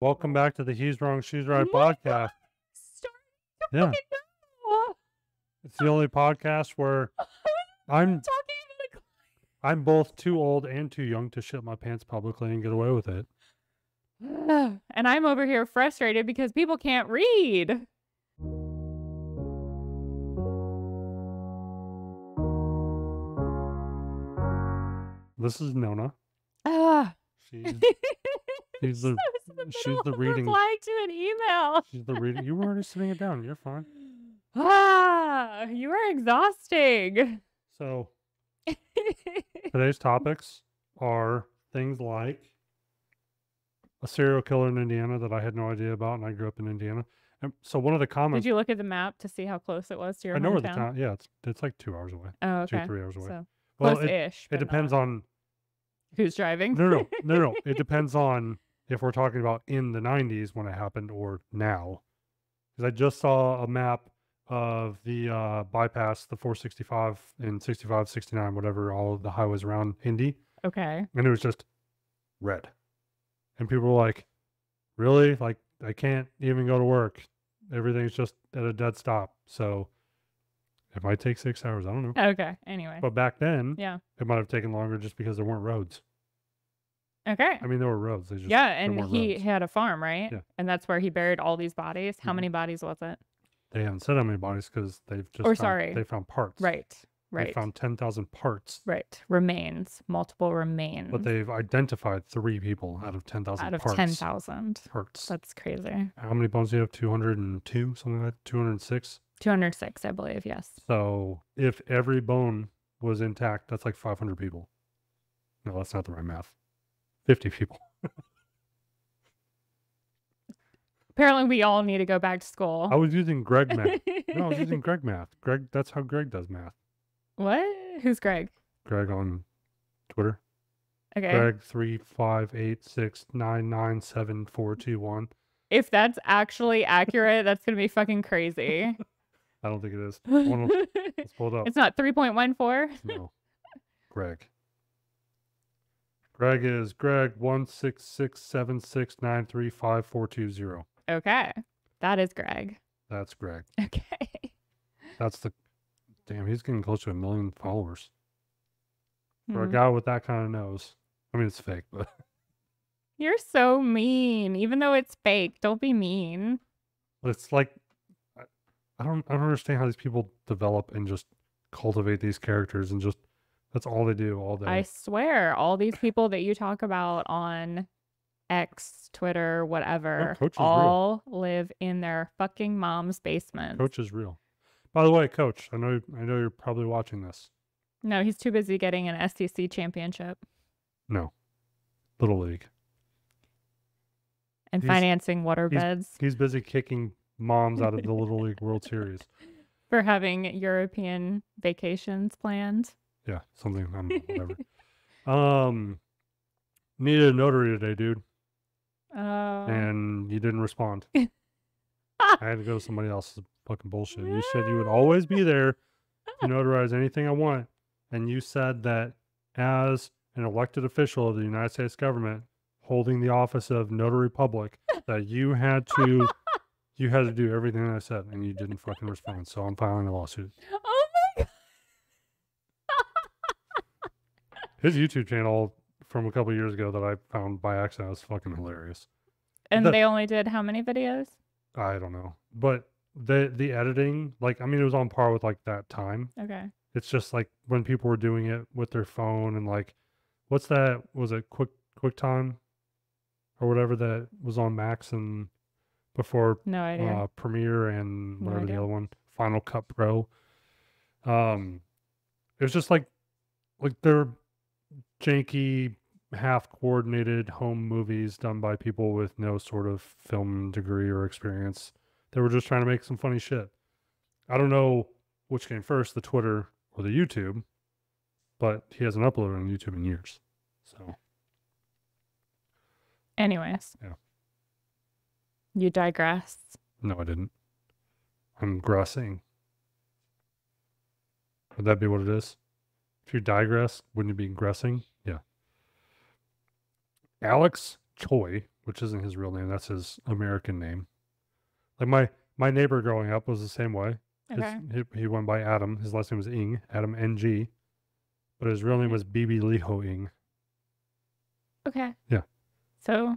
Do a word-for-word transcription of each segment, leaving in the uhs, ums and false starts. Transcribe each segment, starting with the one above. Welcome back to the He's Wrong, She's Right what? podcast. Yeah. It's the only podcast where I'm talking I'm both too old and too young to shit my pants publicly and get away with it. And I'm over here frustrated because people can't read. This is Nóna. Ah. She's, she's the, the she's the reading. Replying to an email. She's the reading. You were already sitting it down. You're fine. Ah, you are exhausting. So today's topics are things like a serial killer in Indiana that I had no idea about, and I grew up in Indiana. And so one of the comments. Did you look at the map to see how close it was to your I hometown? I know where the town. Yeah, it's it's like two hours away. Oh, okay. Two three hours away. So, well, close-ish. It, it depends not. on. Who's driving? No, no, no, no. It depends on if we're talking about in the nineties when it happened or now. Because I just saw a map of the uh, bypass, the four sixty-five and sixty-five, sixty-nine, whatever, all of the highways around Indy. Okay. And it was just red. And people were like, really? Like, I can't even go to work. Everything's just at a dead stop. So it might take six hours. I don't know. Okay. Anyway. But back then, yeah, it might have taken longer just because there weren't roads. Okay. I mean, there were roads. They just, yeah, and he roads. had a farm, right? Yeah. And that's where he buried all these bodies. How mm-hmm. many bodies was it? They haven't said how many bodies because they've just or found, sorry, they found parts. Right. Right. They found ten thousand parts. Right. Remains. Multiple remains. But they've identified three people out of ten thousand. Out of parts. ten thousand parts. That's crazy. How many bones do you have? Two hundred and two, something like two hundred and six. two hundred six, I believe, yes. So if every bone was intact, that's like five hundred people. No, that's not the right math. fifty people. Apparently, we all need to go back to school. I was using Greg math. No, I was using Greg math. Greg, that's how Greg does math. What? Who's Greg? Greg on Twitter. Okay. Greg three five eight six nine nine seven four two one. If that's actually accurate, that's going to be fucking crazy. I don't think it is. Let's pull it up. It's not three point one four? No. Greg. Greg is Greg one six six seven six nine three five four two zero. Okay. That is Greg. That's Greg. Okay. That's the... Damn, he's getting close to a million followers. For mm. a guy with that kind of nose. I mean, it's fake, but... You're so mean, even though it's fake. Don't be mean. It's like, I don't, I don't understand how these people develop and just cultivate these characters and just, that's all they do all day. I swear, all these people that you talk about on X, Twitter, whatever, no, all real. live in their fucking mom's basement. Coach is real. By the way, Coach, I know, I know you're probably watching this. No, he's too busy getting an S E C championship. No, Little League. And he's, financing water beds. He's, he's busy kicking moms out of the Little League World Series. For having European vacations planned. Yeah, something, I don't know, whatever. um, needed a notary today, dude. Oh. And you didn't respond. I had to go to somebody else's fucking bullshit. You said you would always be there to notarize anything I want. And you said that as an elected official of the United States government, holding the office of notary public, that you had to, you had to do everything I said, and you didn't fucking respond. So I'm filing a lawsuit. Oh my god! His YouTube channel from a couple years ago that I found by accident was fucking hilarious. And the, they only did how many videos? I don't know, but the the editing, like, I mean, it was on par with like that time. Okay. It's just like when people were doing it with their phone and like, what's that? Was it Quick QuickTime? Or whatever that was on Max and before no idea. Uh, Premiere and whatever no the other one, Final Cut Pro. Um, it was just like, like they're janky, half-coordinated home movies done by people with no sort of film degree or experience. They were just trying to make some funny shit. I don't know which came first, the Twitter or the YouTube, but he hasn't uploaded on YouTube in years, so... Anyways. Yeah. You digress. No, I didn't. I'm grassing. Would that be what it is? If you digress, wouldn't you be ingressing? Yeah. Alex Choi, which isn't his real name. That's his American name. Like my, my neighbor growing up was the same way. Okay. His, he, he went by Adam. His last name was Ng, Adam N G. But his real name was B B Leho Ng. Okay. Yeah. So,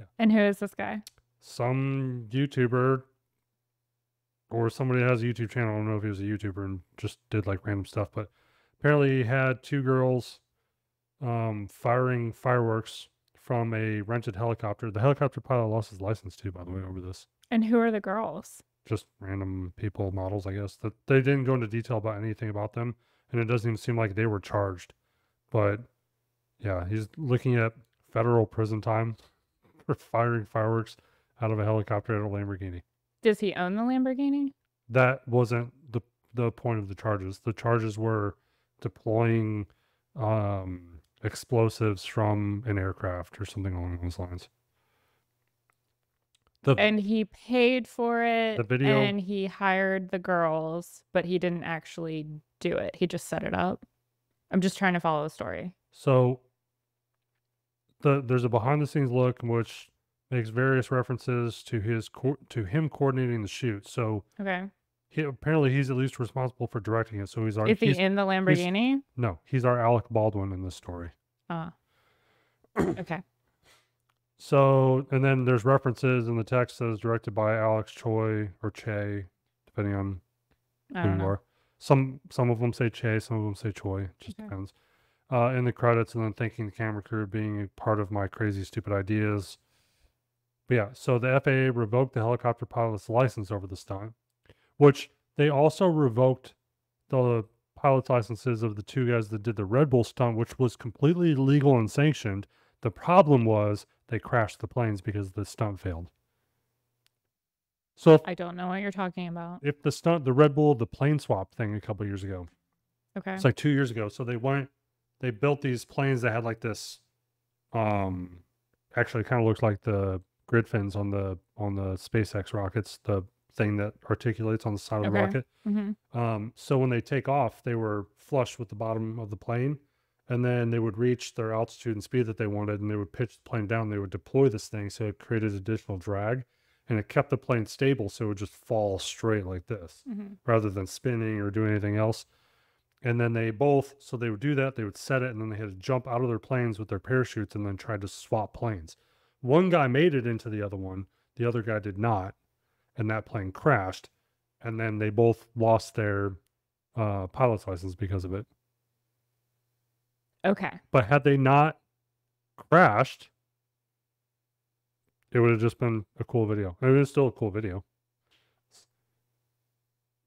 yeah. And who is this guy? Some YouTuber or somebody that has a YouTube channel. I don't know if he was a YouTuber and just did like random stuff, but apparently he had two girls um, firing fireworks from a rented helicopter. The helicopter pilot lost his license too, by the way, over this. And who are the girls? Just random people, models, I guess. That they didn't go into detail about anything about them, and it doesn't even seem like they were charged. But yeah, he's looking at federal prison time for firing fireworks out of a helicopter at a Lamborghini. Does he own the Lamborghini? That wasn't the the point of the charges. The charges were deploying um, explosives from an aircraft or something along those lines. The, and he paid for it, the video, and he hired the girls, but he didn't actually do it. He just set it up. I'm just trying to follow the story. So the, there's a behind-the-scenes look in which makes various references to his to him coordinating the shoot. So okay, he, apparently he's at least responsible for directing it. So he's our. Is he in the Lamborghini? He's, no, he's our Alec Baldwin in this story. Ah, uh, okay. So, and then there's references in the text that is directed by Alex Choi or Che, depending on who you are. Some, some of them say Che, some of them say Choi. It just okay. depends. Uh, in the credits, and then thanking the camera crew being a part of my crazy, stupid ideas. But yeah, so the F A A revoked the helicopter pilot's license over this time, which they also revoked the pilot's licenses of the two guys that did the Red Bull stunt, which was completely legal and sanctioned. The problem was they crashed the planes because the stunt failed. So if, I don't know what you're talking about. If the stunt, the Red Bull, the plane swap thing a couple years ago. Okay. It's like two years ago. So they went, they built these planes that had like this, um, actually kind of looked like the grid fins on the, on the SpaceX rockets, the thing that articulates on the side of okay. the rocket. Mm-hmm. Um, so when they take off, they were flush with the bottom of the plane. And then they would reach their altitude and speed that they wanted, and they would pitch the plane down. They would deploy this thing, so it created additional drag, and it kept the plane stable, so it would just fall straight like this, mm-hmm. rather than spinning or doing anything else. And then they both, so they would do that, they would set it, and then they had to jump out of their planes with their parachutes and then try to swap planes. One guy made it into the other one, the other guy did not, and that plane crashed, and then they both lost their uh, pilot's license because of it. Okay. But had they not crashed, it would have just been a cool video. I mean, it's still a cool video.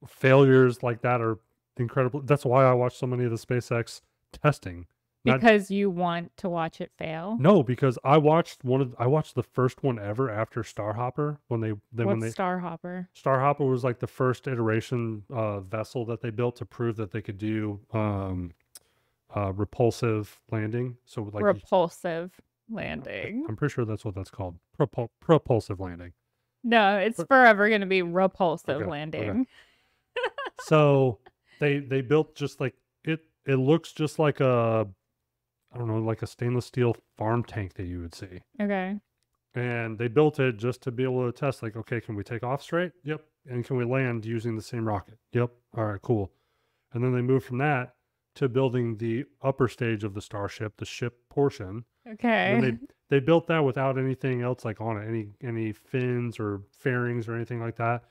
Failures like that are incredible. That's why I watch so many of the SpaceX testing. Not, because you want to watch it fail? No, because I watched one of I watched the first one ever after Starhopper when they then when they Starhopper. Starhopper was like the first iteration uh, vessel that they built to prove that they could do um Uh, repulsive landing. So like repulsive you, landing. I'm pretty sure that's what that's called. Propul propulsive landing. No, it's but, forever going to be repulsive okay, landing. Okay. So they they built just like it. It looks just like a, I don't know, like a stainless steel farm tank that you would see. Okay. And they built it just to be able to test. Like, okay, can we take off straight? Yep. And can we land using the same rocket? Yep. All right, cool. And then they moved from that to building the upper stage of the Starship, the ship portion. Okay. And they they built that without anything else like on it, any any fins or fairings or anything like that.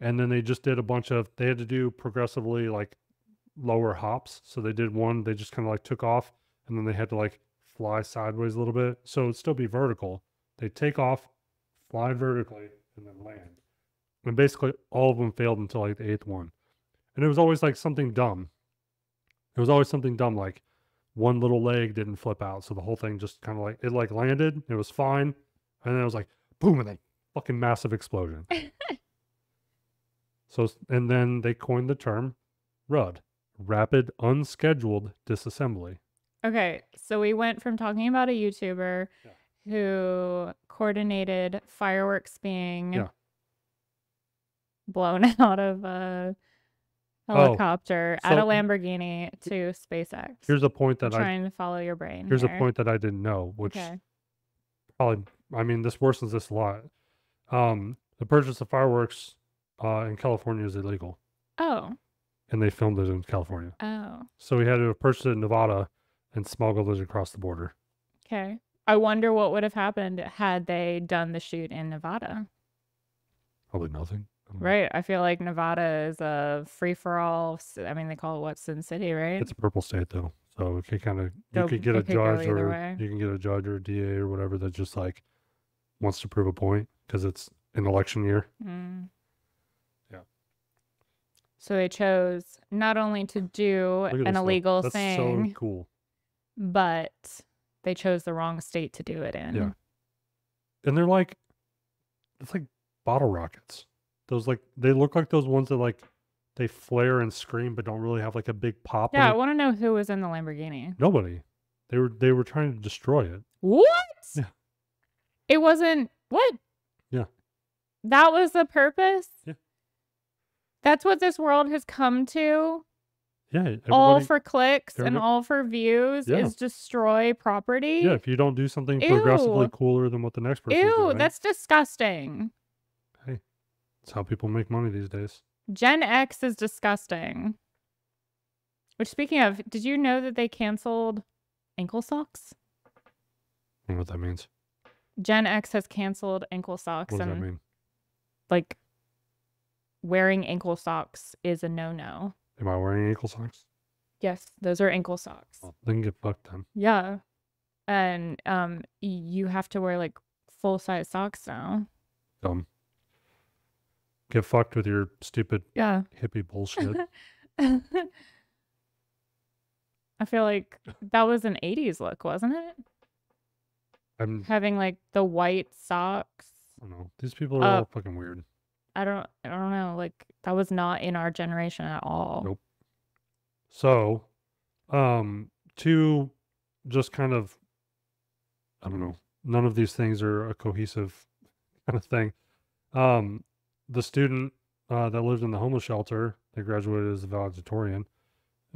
And then they just did a bunch of, they had to do progressively like lower hops. So they did one, they just kind of like took off, and then they had to like fly sideways a little bit. So it'd still be vertical. They take off, fly vertically, and then land. And basically all of them failed until like the eighth one. And it was always like something dumb. It was always something dumb, like one little leg didn't flip out, so the whole thing just kind of like, it like landed, it was fine, and then it was like, boom, and then fucking massive explosion. So, and then they coined the term R U D, Rapid Unscheduled Disassembly. Okay, so we went from talking about a YouTuber yeah. who coordinated fireworks being yeah. blown out of a helicopter oh, so, at a Lamborghini to SpaceX. Here's a point that I'm I, trying to follow your brain. Here's here. a point that I didn't know, which okay. probably I mean, this worsens this a lot. Um, the purchase of fireworks uh, in California is illegal. Oh. And they filmed it in California. Oh. So we had to purchase it in Nevada and smuggle those across the border. Okay. I wonder what would have happened had they done the shoot in Nevada. Probably nothing. I right. I feel like Nevada is a free-for-all. I mean, they call it what, Sin City, right? It's a purple state, though. So it can kind of, so you could get a judge or way. you can get a judge or a D A or whatever that just like wants to prove a point because it's an election year. Mm. Yeah. So they chose not only to do an illegal That's thing, so cool. but they chose the wrong state to do it in. Yeah. And they're like, it's like bottle rockets. Those like, they look like those ones that like, they flare and scream, but don't really have like a big pop. Yeah, I want to know who was in the Lamborghini. Nobody. They were they were trying to destroy it. What? Yeah. It wasn't what? Yeah. That was the purpose? Yeah. That's what this world has come to. Yeah. All for clicks and all for views yeah. is destroy property. Yeah, if you don't do something Ew. progressively cooler than what the next person Ew, doing. That's disgusting. Hey, that's how people make money these days. Gen X is disgusting. Which, speaking of, did you know that they canceled ankle socks? I don't know what that means. Gen X has canceled ankle socks. What does and, that mean? Like, wearing ankle socks is a no-no. Am I wearing ankle socks? Yes, those are ankle socks. Well, they can get fucked then. Yeah. And um, you have to wear, like, full-size socks now. Dumb. Get fucked with your stupid yeah. hippie bullshit. I feel like that was an eighties look, wasn't it? I'm having like the white socks. I don't know. These people are uh, all fucking weird. I don't. I don't know. Like that was not in our generation at all. Nope. So, um, two, just kind of, I don't know. None of these things are a cohesive kind of thing. Um. The student uh, that lived in the homeless shelter that graduated as a valedictorian,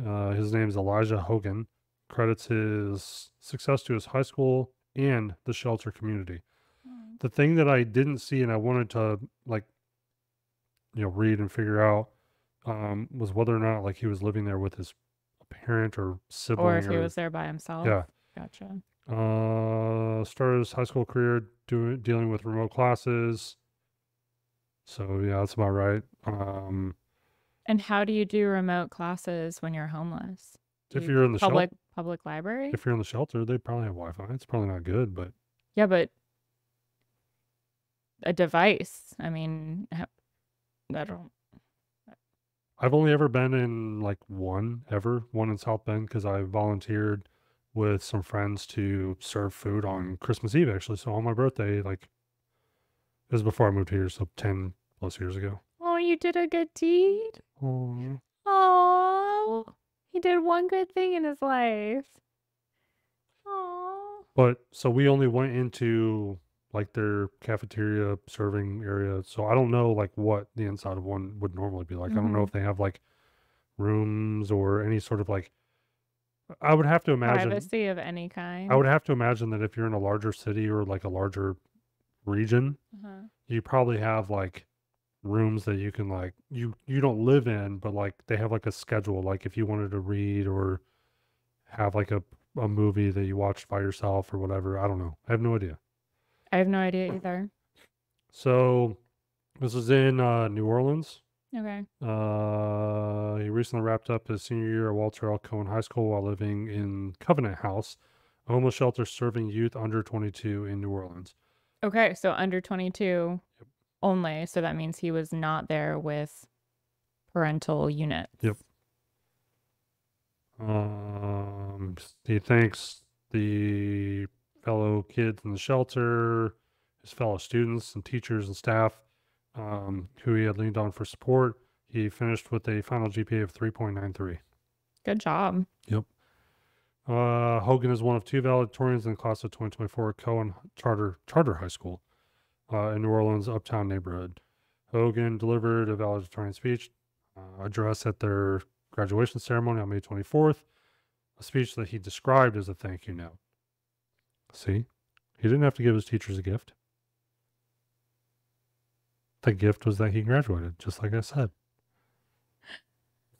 uh, his name is Elijah Hogan, credits his success to his high school and the shelter community. Mm. The thing that I didn't see and I wanted to, like, you know, read and figure out um, was whether or not, like, he was living there with his parent or sibling. Or if he or, was there by himself. Yeah. Gotcha. Uh, started his high school career do, dealing with remote classes. So, yeah, that's about right. Um, and how do you do remote classes when you're homeless? Do if you're in the public shelter, public library? If you're in the shelter, they probably have Wi-Fi. It's probably not good, but... Yeah, but a device. I mean, I don't... I've only ever been in, like, one ever. One in South Bend because I volunteered with some friends to serve food on Christmas Eve, actually. So on my birthday, like... It was before I moved here, so ten plus years ago. Oh, you did a good deed. Aww. Aww. He did one good thing in his life. Aww. But, so we only went into, like, their cafeteria serving area. So I don't know, like, what the inside of one would normally be like. Mm-hmm. I don't know if they have, like, rooms or any sort of, like, I would have to imagine. Privacy of any kind. I would have to imagine that if you're in a larger city or, like, a larger region, uh-huh. you probably have like rooms that you can like you you don't live in, but like they have like a schedule, like if you wanted to read or have like a, a movie that you watched by yourself or whatever. I don't know. I have no idea. I have no idea either. So this is in uh New Orleans. Okay. Uh he recently wrapped up his senior year at Walter L. Cohen High School while living in Covenant House, a homeless shelter serving youth under twenty-two in New Orleans. Okay, so under twenty-two yep. only. So that means he was not there with parental units. Yep. Um, he thanks the fellow kids in the shelter, his fellow students and teachers and staff um, who he had leaned on for support. He finished with a final G P A of three point nine three. Good job. Yep. Uh, Hogan is one of two valedictorians in the class of twenty twenty-four at Cohen Charter Charter High School uh, in New Orleans' Uptown neighborhood. Hogan delivered a valedictorian speech uh, address at their graduation ceremony on May twenty-fourth, a speech that he described as a thank you note. See? He didn't have to give his teachers a gift. The gift was that he graduated, just like I said.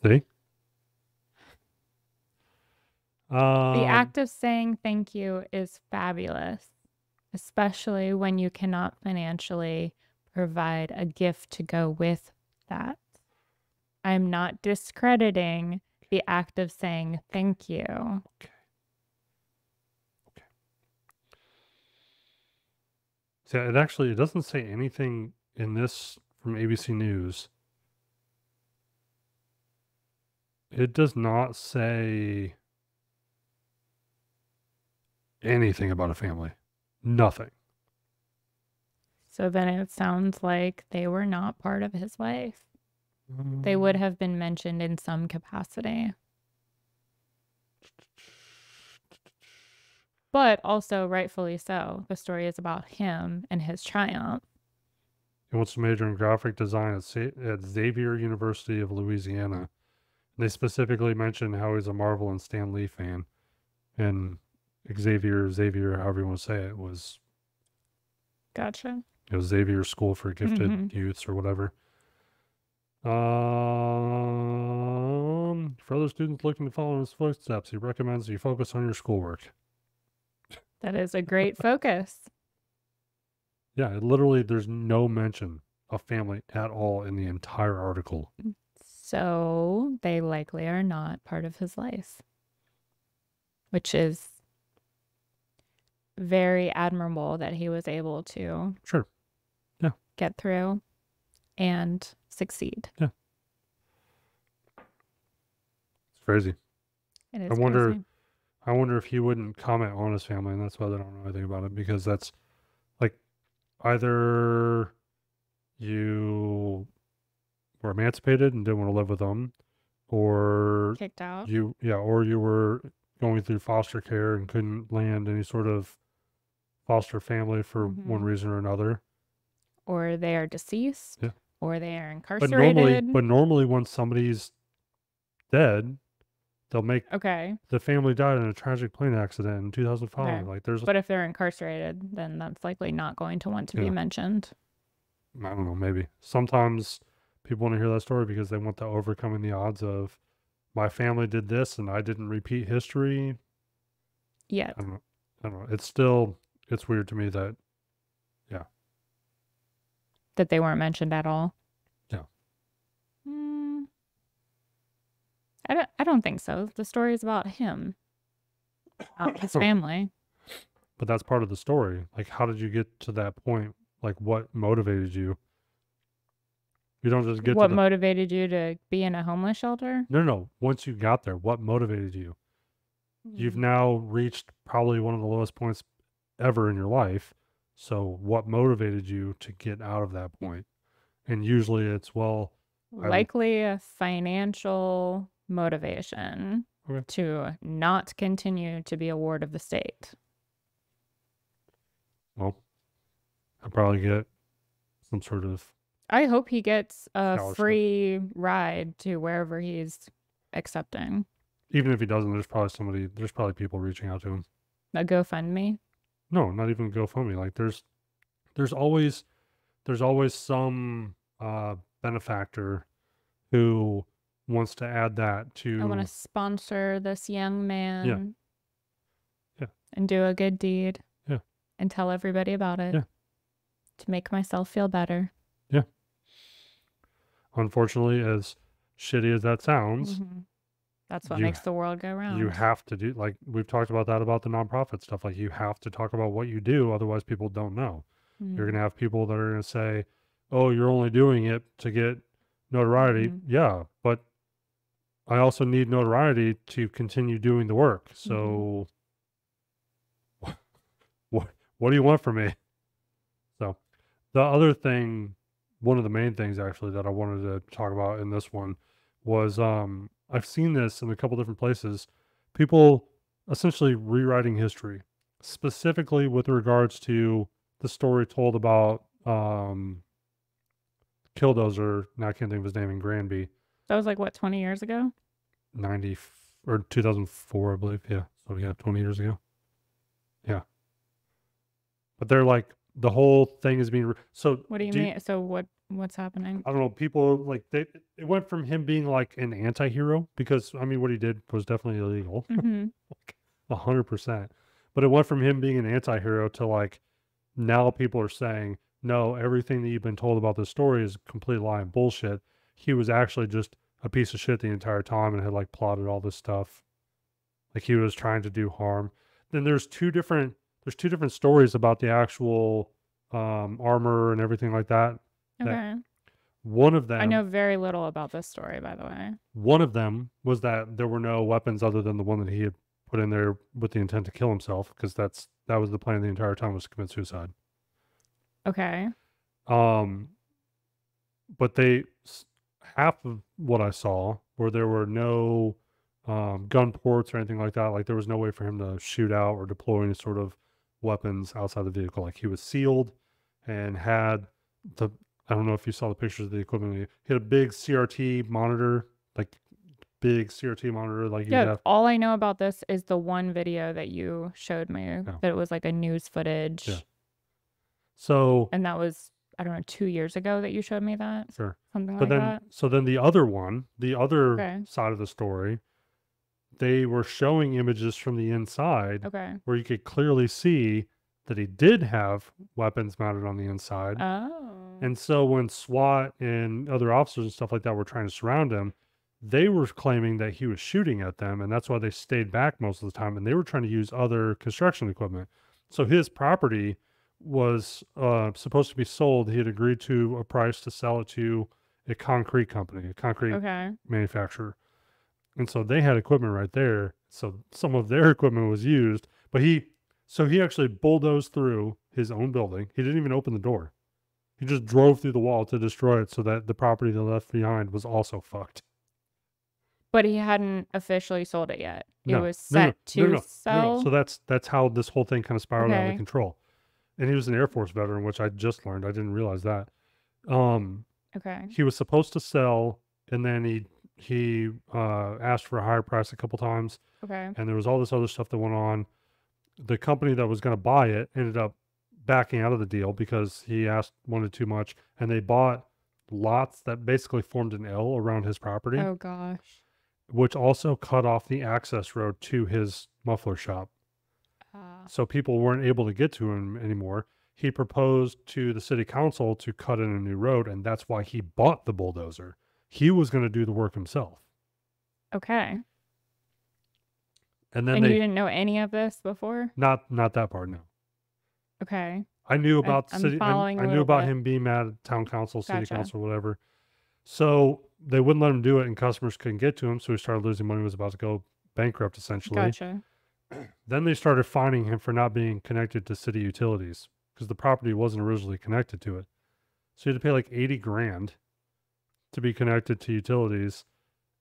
See? Um, the act of saying thank you is fabulous, especially when you cannot financially provide a gift to go with that. I'm not discrediting the act of saying thank you. Okay. Okay. So it actually, it doesn't say anything in this from A B C News. It does not say anything about a family. Nothing. So then it sounds like they were not part of his life. Mm. They would have been mentioned in some capacity. But also rightfully so. The story is about him and his triumph. He wants to major in graphic design at, at Xavier University of Louisiana. And they specifically mention how he's a Marvel and Stan Lee fan. And Xavier, Xavier, however you want to say it, was... Gotcha. It was Xavier's School for Gifted mm-hmm. Youths or whatever. Um, for other students looking to follow his footsteps, he recommends you focus on your schoolwork. That is a great focus. Yeah, it literally, there's no mention of family at all in the entire article. So they likely are not part of his life, which is very admirable that he was able to sure, yeah, get through and succeed. Yeah, it's crazy. It is I wonder, crazy. I wonder if he wouldn't comment on his family, and that's why they don't know anything about it, because that's. Either you were emancipated and didn't want to live with them, or kicked out. You yeah, or you were going through foster care and couldn't land any sort of foster family for mm-hmm. one reason or another. Or they are deceased. Yeah. Or they are incarcerated. But normally, but normally once somebody's dead, they'll make okay. The family died in a tragic plane accident in two thousand five. Okay. Like there's, but if they're incarcerated, then that's likely not going to want to yeah. be mentioned. I don't know. Maybe sometimes people want to hear that story because they want to overcoming the odds of my family did this and I didn't repeat history. Yeah. I don't know. I don't know. It's still it's weird to me that yeah that they weren't mentioned at all. Yeah. Hmm. I don't, I don't think so. The story is about him, not his family. But that's part of the story. Like, how did you get to that point? Like, what motivated you? You don't just get what to the... motivated you to be in a homeless shelter? No, no, no. Once you got there, what motivated you? Mm-hmm. You've now reached probably one of the lowest points ever in your life. So what motivated you to get out of that point? And usually it's, well... Likely a financial... motivation okay. to not continue to be a ward of the state. Well, I'll probably get some sort of... I hope he gets a free ride to wherever he's accepting. Even if he doesn't, there's probably somebody, there's probably people reaching out to him. A GoFundMe? No, not even GoFundMe. Like there's, there's always, there's always some uh, benefactor who wants to add that to... I want to sponsor this young man. Yeah. Yeah. And do a good deed. Yeah. And tell everybody about it. Yeah. To make myself feel better. Yeah. Unfortunately, as shitty as that sounds... Mm-hmm. That's what you, makes the world go round. You have to do... Like, we've talked about that about the nonprofit stuff. Like, you have to talk about what you do, otherwise people don't know. Mm-hmm. You're going to have people that are going to say, oh, you're only doing it to get notoriety. Mm-hmm. Yeah, but I also need notoriety to continue doing the work. So mm-hmm. what, what do you want from me? So the other thing, one of the main things actually that I wanted to talk about in this one was um, I've seen this in a couple different places, people essentially rewriting history, specifically with regards to the story told about um, Killdozer. Now I can't think of his name in Granby. That was like, what, twenty years ago? ninety or two thousand four, I believe. Yeah. So, yeah, twenty years ago. Yeah. But they're like, the whole thing is being re so. What do you do mean? You, so what? What's happening? I don't know. People like they. It went from him being like an anti-hero, because I mean, what he did was definitely illegal, a hundred percent. But it went from him being an anti-hero to like, now people are saying, no, everything that you've been told about this story is complete lie and bullshit. He was actually just a piece of shit the entire time and had like plotted all this stuff. Like he was trying to do harm. Then there's two different. There's two different stories about the actual um, armor and everything like that. Okay. That one of them. I know very little about this story, by the way. One of them was that there were no weapons other than the one that he had put in there with the intent to kill himself, because that's that was the plan the entire time, was to commit suicide. Okay. Um, but they half of what I saw where there were no um, gun ports or anything like that. Like there was no way for him to shoot out or deploy any sort of weapons outside the vehicle. Like he was sealed and had the, I don't know if you saw the pictures of the equipment, he had a big C R T monitor, like big C R T monitor. Like yeah, have... all I know about this is the one video that you showed me, yeah. that it was like a news footage. Yeah. So, and that was, I don't know, two years ago that you showed me that. Sure. Something but like then, that. So then the other one, the other okay. side of the story, they were showing images from the inside, okay. where you could clearly see that he did have weapons mounted on the inside. Oh. And so when SWAT and other officers and stuff like that were trying to surround him, they were claiming that he was shooting at them, and that's why they stayed back most of the time, and they were trying to use other construction equipment. So his property was uh, supposed to be sold. He had agreed to a price to sell it to a concrete company, a concrete okay. manufacturer. And so they had equipment right there. So some of their equipment was used, but he, so he actually bulldozed through his own building. He didn't even open the door. He just drove through the wall to destroy it so that the property they left behind was also fucked. But he hadn't officially sold it yet. It no, was set no, no, to no, no, sell. No, no. So that's, that's how this whole thing kind of spiraled okay. out of control. And he was an Air Force veteran, which I just learned. I didn't realize that. Um, okay. He was supposed to sell, and then he, he uh asked for a higher price a couple times, okay and there was all this other stuff that went on. The company that was going to buy it ended up backing out of the deal because he asked wanted too much, and they bought lots that basically formed an L around his property, oh gosh which also cut off the access road to his muffler shop, uh, so people weren't able to get to him anymore. He proposed to the city council to cut in a new road, and that's why he bought the bulldozer. He was going to do the work himself. Okay. And then and they, you didn't know any of this before? Not not that part, no. Okay. I knew about I'm, the city. I, I knew about bit. him being mad at town council, gotcha. city council, whatever. So they wouldn't let him do it, and customers couldn't get to him, so he started losing money. He was about to go bankrupt, essentially. Gotcha. Then they started fining him for not being connected to city utilities, because the property wasn't originally connected to it. So you had to pay like eighty grand to be connected to utilities,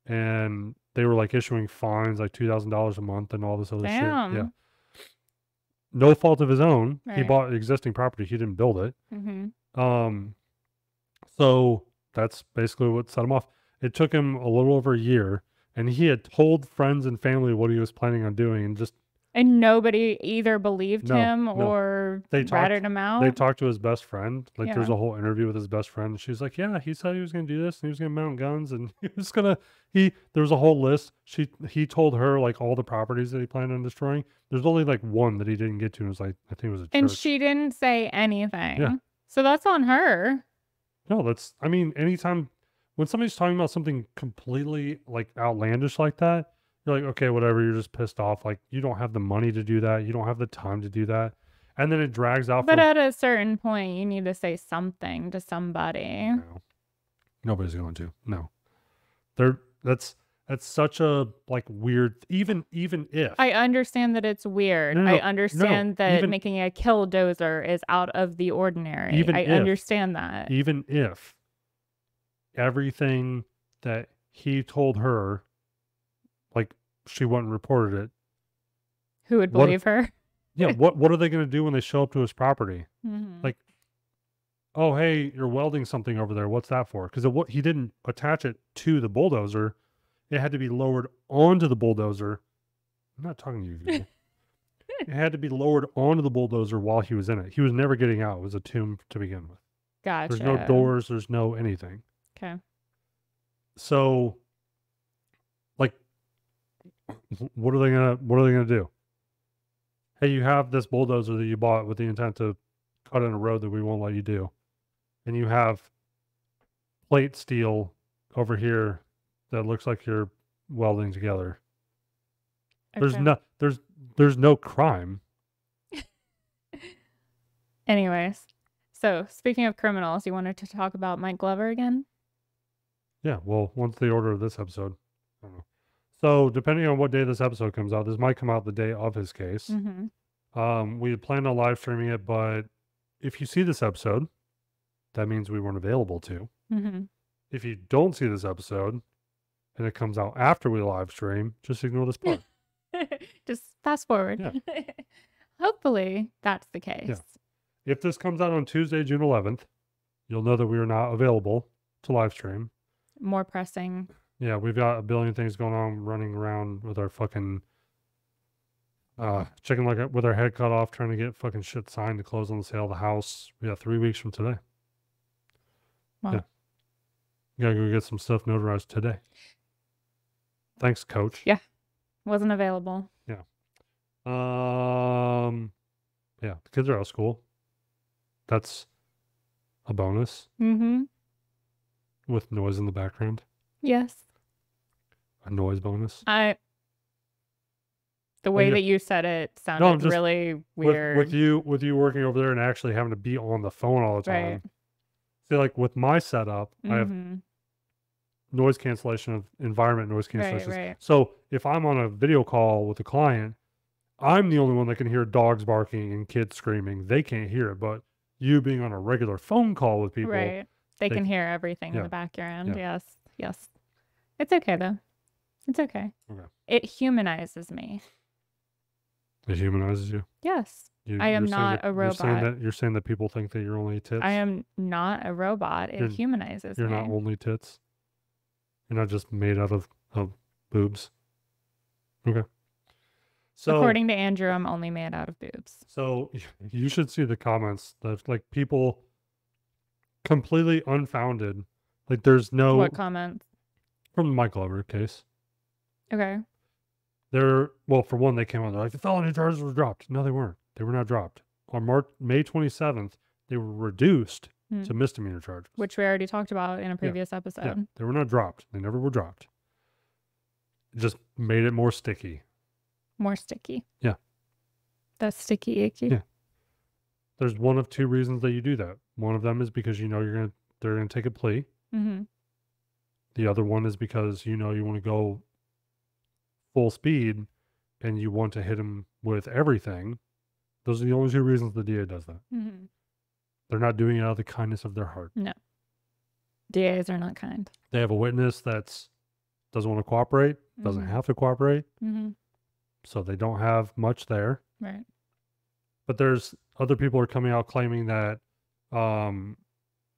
and they were like issuing fines like two thousand dollars a month and all this other Damn. shit. Yeah, no fault of his own. Right. He bought existing property. He didn't build it. Mm-hmm. Um, so that's basically what set him off. It took him a little over a year, and he had told friends and family what he was planning on doing, and just and nobody either believed no, him no. or they ratted talked, him out. They talked to his best friend. Like yeah. there's a whole interview with his best friend. And she was like, yeah, he said he was going to do this, and he was going to mount guns, and he was going to, he, there was a whole list. She, he told her like all the properties that he planned on destroying. There's only like one that he didn't get to. It was like, I think it was a church. And she didn't say anything. Yeah. So that's on her. No, that's, I mean, anytime when somebody's talking about something completely like outlandish like that, you're like, okay, whatever, you're just pissed off. Like, you don't have the money to do that. You don't have the time to do that. And then it drags out. But for... at a certain point, you need to say something to somebody. No. Nobody's going to. No. They're, that's that's such a, like, weird... Even even if... I understand that it's weird. No, no, I understand no, that even, making a killdozer is out of the ordinary. Even I if, understand that. Even if everything that he told her... like she went and reported it, who would believe what, her? yeah. What, what are they going to do when they show up to his property? Mm-hmm. Like, oh, hey, you're welding something over there. What's that for? Cause it, what, he didn't attach it to the bulldozer. It had to be lowered onto the bulldozer. I'm not talking to you. It had to be lowered onto the bulldozer while he was in it. He was never getting out. It was a tomb to begin with. Gotcha. There's no doors. There's no anything. Okay. So, like, what are they gonna? What are they gonna do? Hey, you have this bulldozer that you bought with the intent to cut in a road that we won't let you do, and you have plate steel over here that looks like you're welding together. Okay. There's no. There's there's no crime. Anyways. So, speaking of criminals, you wanted to talk about Mike Glover again? Yeah, well, once the order of this episode. I don't know. So, depending on what day this episode comes out, this might come out the day of his case. Mm-hmm. Um, we had planned on live streaming it, but if you see this episode, that means we weren't available to. Mm-hmm. If you don't see this episode, and it comes out after we live stream, just ignore this part. Just fast forward. Yeah. Hopefully, that's the case. Yeah. If this comes out on Tuesday, June eleventh, you'll know that we are not available to live stream. More pressing. Yeah, we've got a billion things going on, running around with our fucking uh, chicken like a, with our head cut off, trying to get fucking shit signed to close on the sale of the house. We got three weeks from today. Wow. Yeah. You gotta go get some stuff notarized today. Thanks, Coach. Yeah, wasn't available. Yeah. Um. Yeah, the kids are out of school. That's a bonus. Mm-hmm. With noise in the background. Yes. A noise bonus. I. The way that you said it sounded no, just, really weird. With, with you, with you working over there and actually having to be on the phone all the time. Right. See, like with my setup, mm-hmm. I have noise cancellation of environment noise cancellation. Right, right. So if I'm on a video call with a client, I'm the only one that can hear dogs barking and kids screaming. They can't hear it, but you being on a regular phone call with people. Right. They, they can hear everything yeah. in the background. Yeah. Yes. Yes. It's okay, though. It's okay. okay. It humanizes me. It humanizes you? Yes. You, I am not that, a robot. You're saying, that, you're saying that people think that you're only tits? I am not a robot. It you're, humanizes you're me. You're not only tits? You're not just made out of, of boobs? Okay. So, according to Andrew, I'm only made out of boobs. So you should see the comments. That, like, people completely unfounded. Like, there's no... What comments? From the Mike Glover case. Okay. They're... Well, for one, they came out. They're like, the felony charges were dropped. No, they weren't. They were not dropped. On March, May twenty-seventh, they were reduced hmm. to misdemeanor charges. Which we already talked about in a previous yeah. episode. Yeah. They were not dropped. They never were dropped. It just made it more sticky. More sticky. Yeah. That's sticky icky. Yeah. There's one of two reasons that you do that. One of them is because you know you're gonna they're gonna take a plea. Mm-hmm. The other one is because you know you want to go full speed and you want to hit him with everything. Those are the only two reasons the D A does that. Mm-hmm. They're not doing it out of the kindness of their heart. No. D As are not kind. They have a witness that's doesn't want to cooperate, mm-hmm. doesn't have to cooperate. Mm-hmm. So they don't have much there. Right. But there's other people are coming out claiming that um,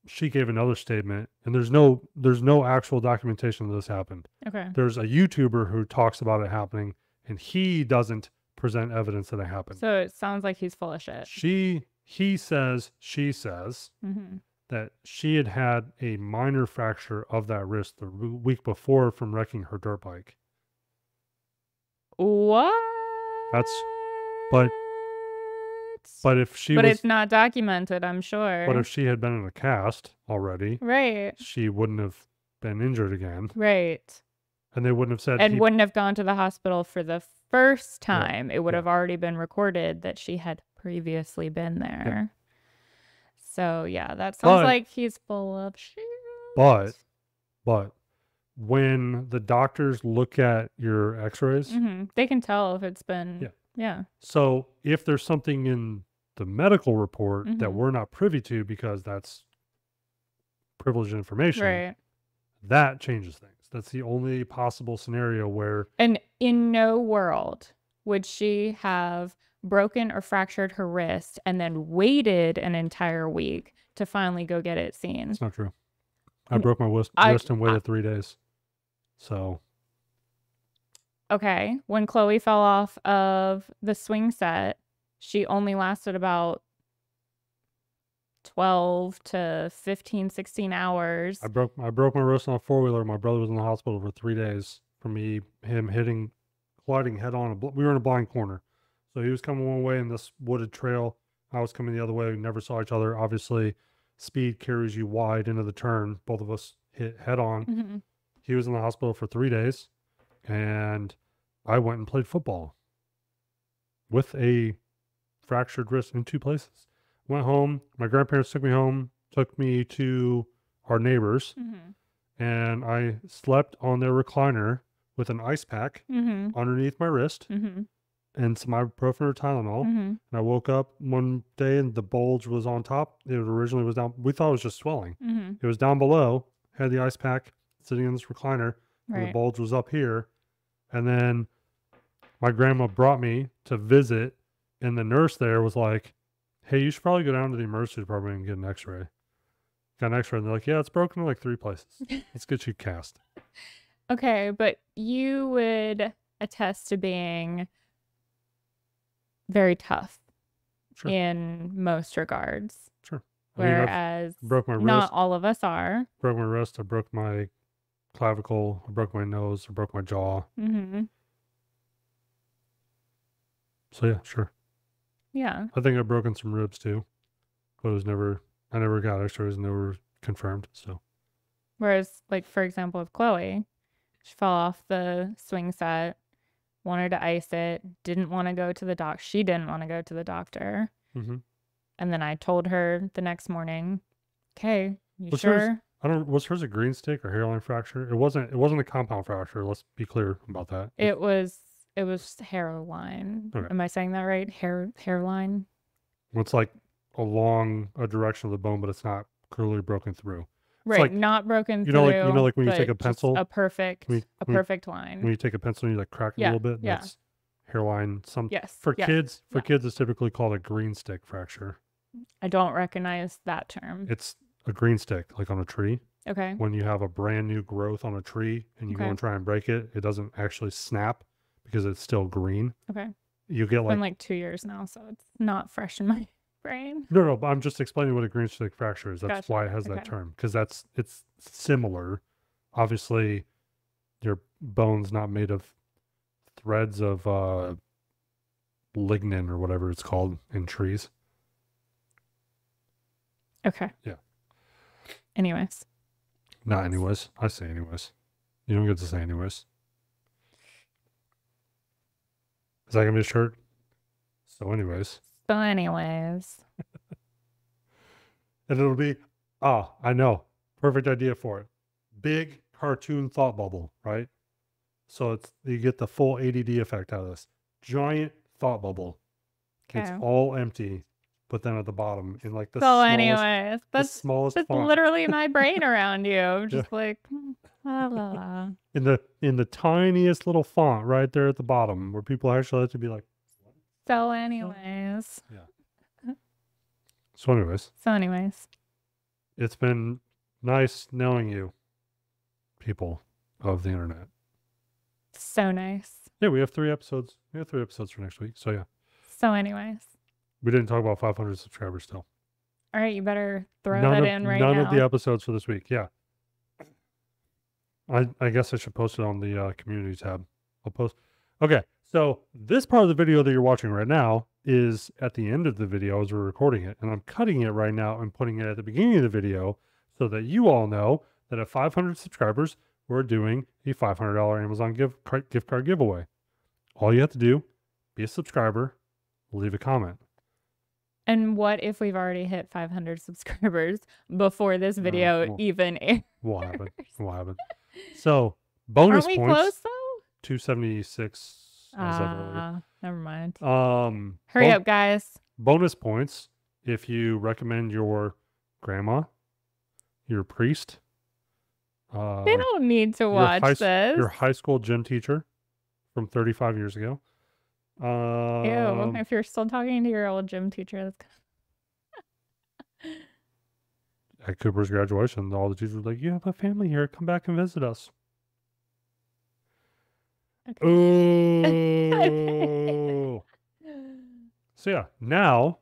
she gave another statement and there's no, there's no actual documentation that this happened. Okay. There's a YouTuber who talks about it happening and he doesn't present evidence that it happened. So it sounds like he's full of shit. She, he says, she says mm-hmm. that she had had a minor fracture of that wrist the week before from wrecking her dirt bike. What? That's, but, but if she But was, it's not documented, I'm sure. But if she had been in a cast already. Right. She wouldn't have been injured again. Right. And they wouldn't have said. And he, wouldn't have gone to the hospital for the first time. Yeah, it would yeah. have already been recorded that she had previously been there. Yeah. So, yeah, that sounds but, like he's full of shit. But, but. When the doctors look at your x-rays, mm-hmm. they can tell if it's been, yeah. yeah. So if there's something in the medical report mm-hmm. that we're not privy to because that's privileged information, right. that changes things. That's the only possible scenario where... And in no world would she have broken or fractured her wrist and then waited an entire week to finally go get it seen. It's not true. I broke my wrist, I, wrist and waited I, three days. So Okay. When Chloe fell off of the swing set, she only lasted about twelve to fifteen, sixteen hours. I broke I broke my wrist on a four-wheeler. My brother was in the hospital for three days from me, him hitting, colliding head-on. We were in a blind corner. So he was coming one way in this wooded trail. I was coming the other way. We never saw each other. Obviously, speed carries you wide into the turn. Both of us hit head-on. Mm-hmm. He was in the hospital for three days. And I went and played football with a fractured wrist in two places. Went home. My grandparents took me home, took me to our neighbors, mm-hmm. and I slept on their recliner with an ice pack mm-hmm. underneath my wrist mm-hmm. and some ibuprofen or Tylenol. Mm-hmm. And I woke up one day and the bulge was on top. It originally was down. We thought it was just swelling. Mm-hmm. It was down below, had the ice pack sitting in this recliner, right. and the bulge was up here. And then my grandma brought me to visit, and the nurse there was like, hey, you should probably go down to the emergency department and get an x-ray. Got an x-ray, and they're like, yeah, it's broken in like three places. Let's get you cast. Okay, but you would attest to being very tough sure. in most regards. Sure. I Whereas mean, broke my wrist. Not all of us are. Broke my wrist. I broke my clavicle. I broke my nose. I broke my jaw. Mm-hmm. So, yeah, sure. Yeah. I think I've broken some ribs too, but it was never, I never got x-rays and they were confirmed. So, whereas, like, for example, with Chloe, she fell off the swing set, wanted to ice it, didn't want to go to the doc. She didn't want to go to the doctor. Mm-hmm. And then I told her the next morning, okay, you was sure? Hers, I don't, was hers a green stick or hairline fracture? It wasn't, it wasn't a compound fracture. Let's be clear about that. It, it was. It was hairline. Okay. Am I saying that right? Hair hairline? Well, it's like along a direction of the bone, but it's not clearly broken through. Right, it's like, not broken you know, through. Like, you know, like when you take a pencil. A perfect you, a perfect you, line. When you take a pencil and you like crack it yeah, a little bit, yeah. that's hairline. Some yes, for yes, kids for yeah. kids it's typically called a green stick fracture. I don't recognize that term. It's a green stick, like on a tree. Okay. When you have a brand new growth on a tree and you okay. go and try and break it, it doesn't actually snap. Because it's still green. Okay. You get like... It's been like two years now, so it's not fresh in my brain. No, no, but I'm just explaining what a green stick fracture is. That's gotcha. Why it has okay. that term. Because that's, it's similar. Obviously, your bone's not made of threads of uh, lignin or whatever it's called in trees. Okay. Yeah. Anyways. Not anyways. I say anyways. You don't get to say anyways. Is that going to be a shirt? So anyways. So anyways. And it'll be, ah, I know. Perfect idea for it. Big cartoon thought bubble, right? So it's you get the full A D D effect out of this. Giant thought bubble. Okay. It's all empty, but then at the bottom in like the so smallest, anyways. That's, the smallest that's literally my brain around you. I'm just yeah. like... La, la, la. In the in the tiniest little font right there at the bottom where people actually have to be like what? So anyways. Yeah. So anyways. So anyways. It's been nice knowing you, people of the internet. So nice. Yeah, we have three episodes. We have three episodes for next week. So yeah. So anyways. We didn't talk about five hundred subscribers still. All right, you better throw none that of, in right none now. None of the episodes for this week. Yeah. I, I guess I should post it on the uh, community tab. I'll post. Okay, so this part of the video that you're watching right now is at the end of the video as we're recording it. And I'm cutting it right now and putting it at the beginning of the video so that you all know that at five hundred subscribers, we're doing a five hundred dollar Amazon gift card, gift card giveaway. All you have to do, be a subscriber, leave a comment. And what if we've already hit five hundred subscribers before this video uh, well, even airs? What happened? What happened? So bonus Aren't we points. Close though? two seventy-six. Ah, uh, never mind. Um, hurry up, guys! Bonus points if you recommend your grandma, your priest. Uh, they don't need to watch high, this. Your high school gym teacher from thirty-five years ago. Um, Ew, if you're still talking to your old gym teacher, that's kind of... At Cooper's graduation, all the teachers were like, you have a family here, come back and visit us. Okay. Ooh. So yeah, now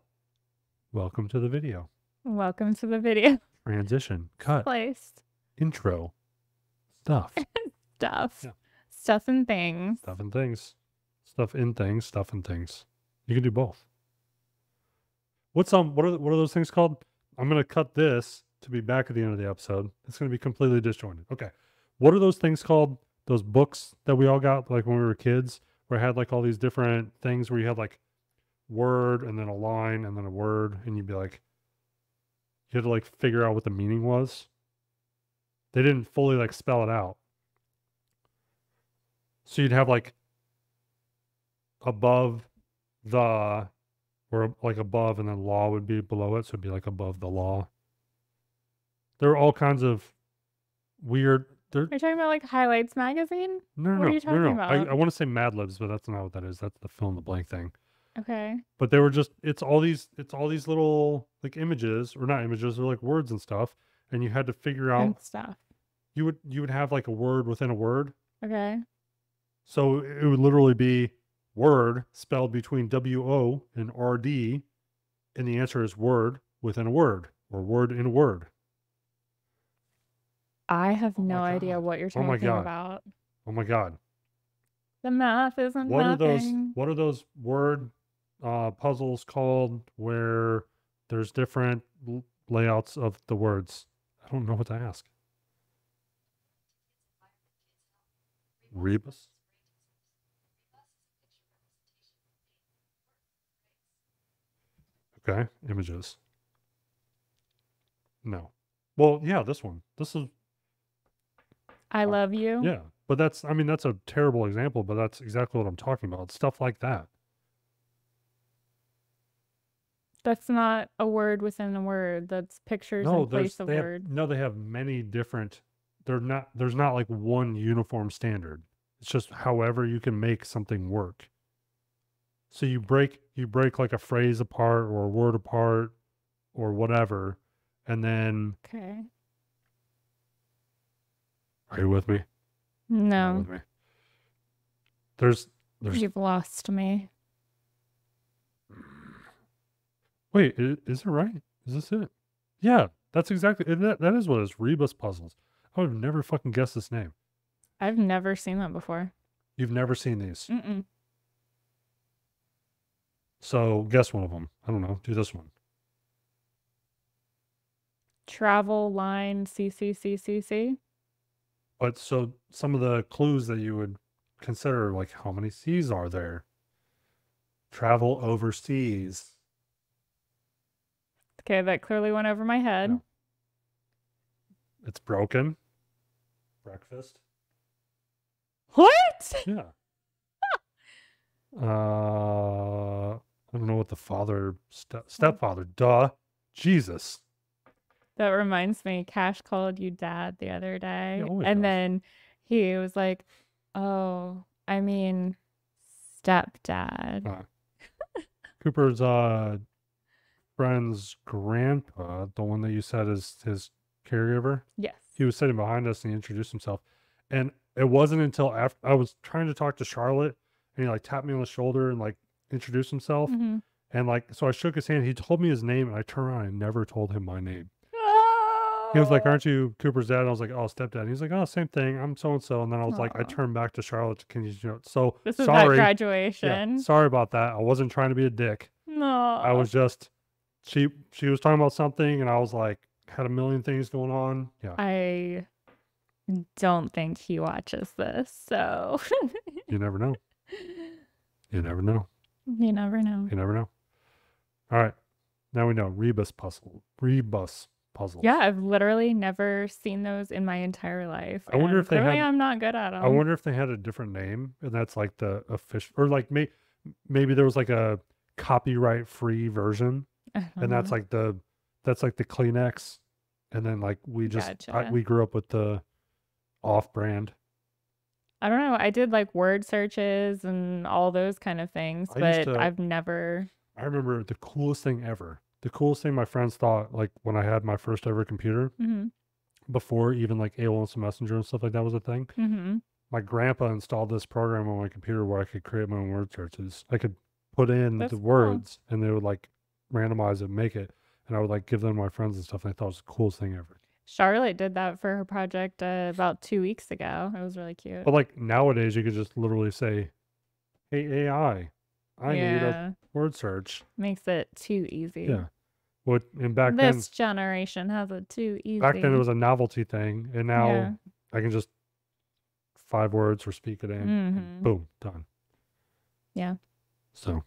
welcome to the video. Welcome to the video. Transition, cut, placed, intro, stuff, stuff, yeah. stuff and things, stuff and things, stuff in things, stuff and things. You can do both. What's um? What are what are those things called? I'm gonna cut this to be back at the end of the episode. It's gonna be completely disjointed. Okay. What are those things called? Those books that we all got like when we were kids, where I had like all these different things where you had like word and then a line and then a word, and you'd be like, you had to like figure out what the meaning was. They didn't fully like spell it out. So you'd have like above the, or like above and then law would be below it. So it'd be like above the law. There were all kinds of weird. They're, are you talking about like Highlights magazine? No, no, what are you talking no, no. about? I, I want to say Mad Libs, but that's not what that is. That's the fill in the blank thing. Okay. But they were just, it's all these, it's all these little like images or not images, they're like words and stuff. And you had to figure out and stuff. You would, you would have like a word within a word. Okay. So it would literally be word spelled between W O and R D. And the answer is word within a word or word in a word. I have no oh idea what you're talking oh my God. about. Oh my God. The math isn't what nothing. Are those, what are those word uh, puzzles called where there's different layouts of the words? I don't know what to ask. Rebus? Okay. Images. No. Well, yeah, this one. This is... I love you. Yeah. But that's, I mean, that's a terrible example, but that's exactly what I'm talking about. It's stuff like that. That's not a word within a word. That's pictures no, in place of word. Have, no, they have many different, they're not, there's not like one uniform standard. It's just however you can make something work. So you break, you break like a phrase apart or a word apart or whatever. And then. Okay. Are you with me? No. With me? There's, there's. You've lost me. Wait, is, is it right? Is this it? Yeah, that's exactly that. That is what it is. Rebus puzzles. I would have never fucking guessed this name. I've never seen that before. You've never seen these. Mm-mm. So guess one of them. I don't know. Do this one. Travel line C C C C C. But so some of the clues that you would consider, like how many seas are there? Travel overseas. Okay, that clearly went over my head. No. It's broken. Breakfast. What? Yeah. uh, I don't know what the father, st- stepfather, duh, Jesus. That reminds me, Cash called you dad the other day. Yeah, and does. Then he was like, oh, I mean, stepdad. Uh, Cooper's uh, friend's grandpa, the one that you said is his caregiver. Yes. He was sitting behind us and he introduced himself. And it wasn't until after I was trying to talk to Charlotte and he like tapped me on the shoulder and like introduced himself. Mm-hmm. And like, so I shook his hand. He told me his name and I turned around and I never told him my name. He was like, aren't you Cooper's dad? And I was like, oh, stepdad. He's like, oh, same thing. I'm so-and-so. And then I was Aww. Like, I turned back to Charlotte. Can you, you know, so this is sorry. That graduation. Yeah, sorry about that. I wasn't trying to be a dick. No. I was just, she, she was talking about something and I was like, had a million things going on. Yeah. I don't think he watches this. So. You never know. You never know. You never know. You never know. All right. Now we know. Rebus puzzle. Rebus. Puzzles. Yeah, I've literally never seen those in my entire life. I wonder if they had, I'm not good at them. I wonder if they had a different name, and that's like the official, or like may, maybe there was like a copyright-free version, and that's like the that's like the Kleenex, and then like we just gotcha. I, we grew up with the off-brand. I don't know. I did like word searches and all those kind of things, I but to, I've never. I remember the coolest thing ever. The coolest thing my friends thought, like when I had my first ever computer, mm-hmm. before even like A one S Messenger and stuff like that was a thing, mm-hmm. my grandpa installed this program on my computer where I could create my own word searches. I could put in That's the cool. words and they would like randomize it and make it. And I would like give them to my friends and stuff. And I thought it was the coolest thing ever. Charlotte did that for her project uh, about two weeks ago. It was really cute. But like nowadays, you could just literally say, "Hey A I, I yeah. need a word search." Makes it too easy. Yeah. What and back this then, this generation has it too easy. Back then, it was a novelty thing, and now yeah. I can just five words or speak it in, mm-hmm. and boom, done. Yeah. So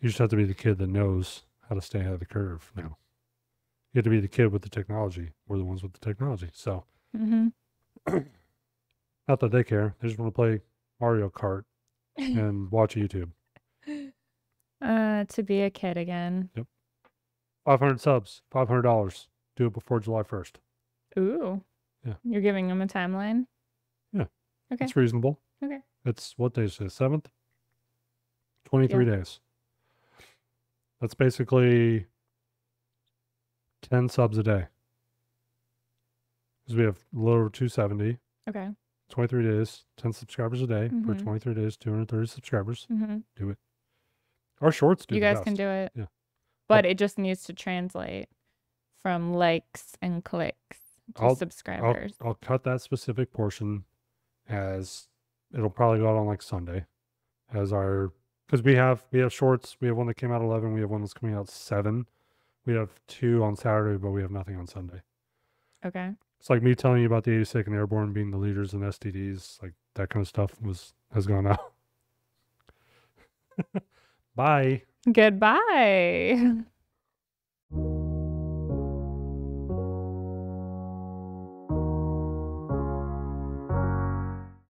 you just have to be the kid that knows how to stay ahead of the curve now. You have to be the kid with the technology. We're the ones with the technology. So, mm-hmm. not that they care. They just want to play Mario Kart and watch YouTube. Uh, to be a kid again. Yep. five hundred subs, five hundred dollars. Do it before July first. Ooh. Yeah. You're giving them a timeline? Yeah. Okay. It's reasonable. Okay. It's what day is the seventh? twenty-three yeah. days. That's basically ten subs a day. Because we have a little over two seventy. Okay. twenty-three days, ten subscribers a day mm-hmm. for twenty-three days, two hundred thirty subscribers. Mm-hmm. Do it. Our shorts do You guys best. Can do it. Yeah. But oh. it just needs to translate from likes and clicks to I'll, subscribers. I'll, I'll cut that specific portion as it'll probably go out on like Sunday as our, because we have, we have shorts. We have one that came out eleven. We have one that's coming out seven. We have two on Saturday, but we have nothing on Sunday. Okay. It's like me telling you about the eighty-second Airborne being the leaders in S T Ds, like that kind of stuff was has gone out. Bye. Goodbye.